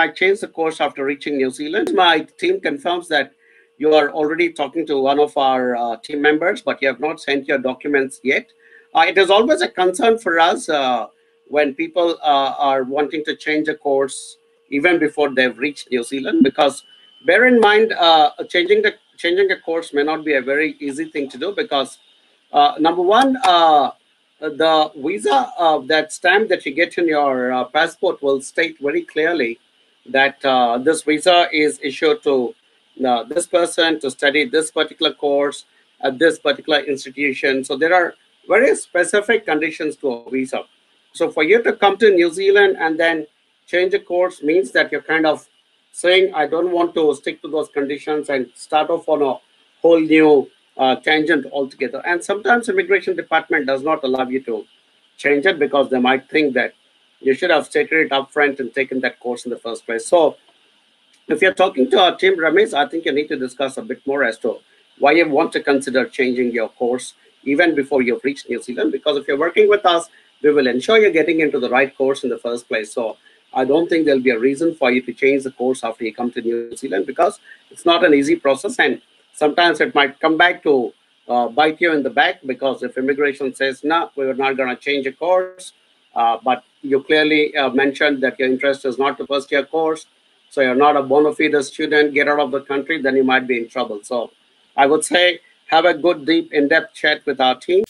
I changed the course after reaching New Zealand. My team confirms that you are already talking to one of our team members, but you have not sent your documents yet. It is always a concern for us when people are wanting to change a course even before they've reached New Zealand, because bear in mind, changing a course may not be a very easy thing to do, because number one, the visa, that stamp that you get in your passport will state very clearly that this visa is issued to this person to study this particular course at this particular institution. So there are very specific conditions to a visa. So for you to come to New Zealand and then change a course means that you're kind of saying, I don't want to stick to those conditions and start off on a whole new tangent altogether. And sometimes immigration department does not allow you to change it because they might think that you should have stated it up front and taken that course in the first place. So if you're talking to our team, Ramesh, I think you need to discuss a bit more as to why you want to consider changing your course even before you've reached New Zealand, because if you're working with us, we will ensure you're getting into the right course in the first place. So I don't think there'll be a reason for you to change the course after you come to New Zealand, because it's not an easy process. And sometimes it might come back to bite you in the back, because if immigration says, no, we're not going to change a course, but you clearly mentioned that your interest is not to pursue your course, so you're not a bona fide student, get out of the country, then you might be in trouble. So I would say have a good, deep, in-depth chat with our team.